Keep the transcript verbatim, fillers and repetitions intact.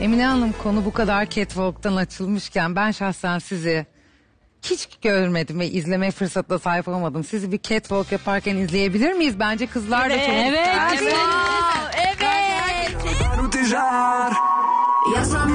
Emine Hanım, konu bu kadar catwalk'tan açılmışken ben şahsen sizi hiç görmedim ve izleme fırsatına sahip olmadım. Sizi bir catwalk yaparken izleyebilir miyiz? Bence kızlar evet, da çok... Evet, evet, evet.